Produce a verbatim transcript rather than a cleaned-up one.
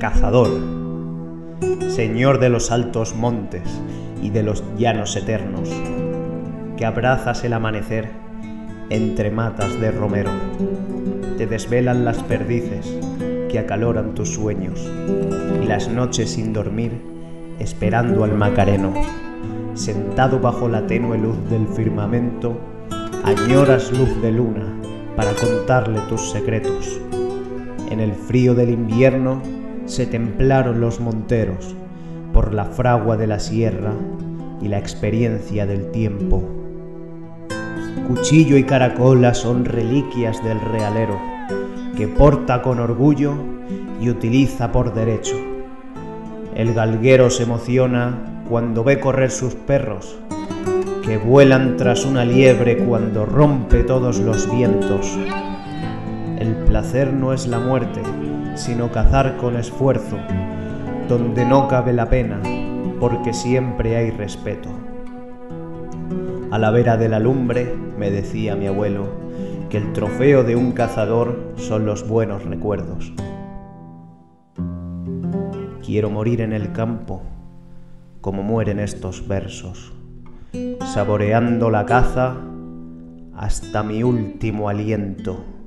Cazador, Señor de los altos montes y de los llanos eternos, que abrazas el amanecer entre matas de romero, te desvelan las perdices que acaloran tus sueños y las noches sin dormir esperando al Macareno, sentado bajo la tenue luz del firmamento, añoras luz de luna para contarle tus secretos. En el frío del invierno se templaron los monteros por la fragua de la sierra y la experiencia del tiempo. Cuchillo y caracola son reliquias del realero, que porta con orgullo y utiliza por derecho. El galguero se emociona cuando ve correr sus perros, que vuelan tras una liebre cuando rompe todos los vientos. El placer no es la muerte, sino cazar con esfuerzo, donde no cabe la pena, porque siempre hay respeto. A la vera de la lumbre, me decía mi abuelo, que el trofeo de un cazador son los buenos recuerdos. Quiero morir en el campo, como mueren estos versos, saboreando la caza hasta mi último aliento.